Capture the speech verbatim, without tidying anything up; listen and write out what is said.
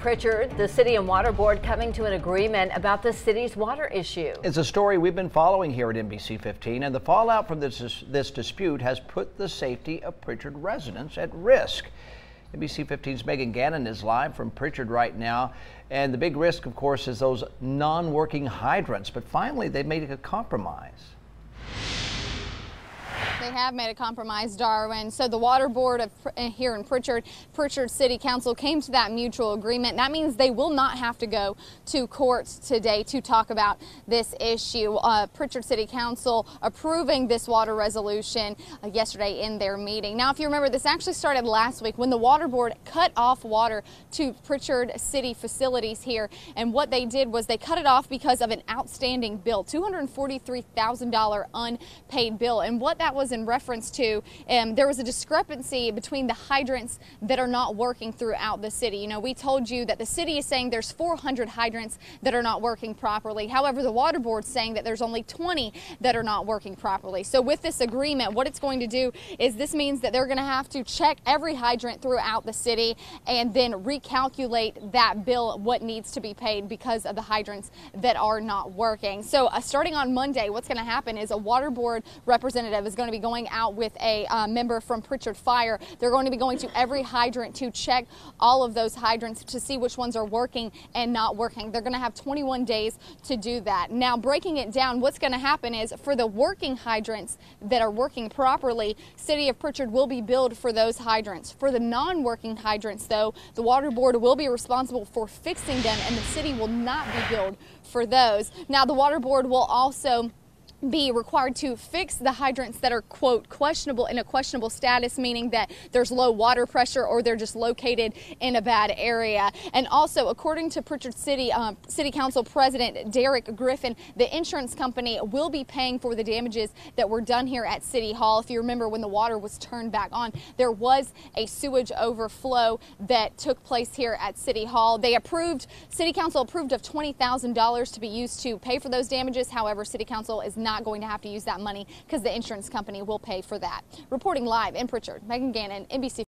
Prichard, the City and Water Board coming to an agreement about the city's water issue. It's a story we've been following here at N B C fifteen, and the fallout from this, this dispute has put the safety of Prichard residents at risk. N B C fifteen's Megan Gannon is live from Prichard right now, and the big risk, of course, is those non-working hydrants, but finally they made a compromise. They have made a compromise, Darwin. So the Water Board of, uh, here in Prichard, Prichard City Council came to that mutual agreement. That means they will not have to go to court today to talk about this issue. Uh, Prichard City Council approving this water resolution uh, yesterday in their meeting. Now, if you remember, this actually started last week when the Water Board cut off water to Prichard City facilities here. And what they did was they cut it off because of an outstanding bill, two hundred forty-three thousand dollars unpaid bill. And what that was in reference to, um, there was a discrepancy between the hydrants that are not working throughout the city. You know, we told you that the city is saying there's four hundred hydrants that are not working properly. However, the Water Board's saying that there's only twenty that are not working properly. So with this agreement, what it's going to do is this means that they're going to have to check every hydrant throughout the city and then recalculate that bill, what needs to be paid because of the hydrants that are not working. So uh, starting on Monday, what's going to happen is a Water Board representative is going to be going out with a uh, member from Prichard Fire. They're going to be going to every hydrant to check all of those hydrants to see which ones are working and not working. They're going to have twenty-one days to do that. Now, breaking it down, what's going to happen is for the working hydrants that are working properly, City of Prichard will be billed for those hydrants. For the non-working hydrants, though, the Water Board will be responsible for fixing them, and the city will not be billed for those. Now, the Water Board will also be required to fix the hydrants that are, quote, questionable, in a questionable status, meaning that there's low water pressure or they're just located in a bad area. And also, according to Prichard City um, City Council President Derek Griffin, the insurance company will be paying for the damages that were done here at City Hall. If you remember, when the water was turned back on, there was a sewage overflow that took place here at City Hall. They approved, City Council approved of twenty thousand dollars to be used to pay for those damages. However, City Council is not Not going to have to use that money because the insurance company will pay for that. Reporting live in Prichard, Megan Gannon, N B C.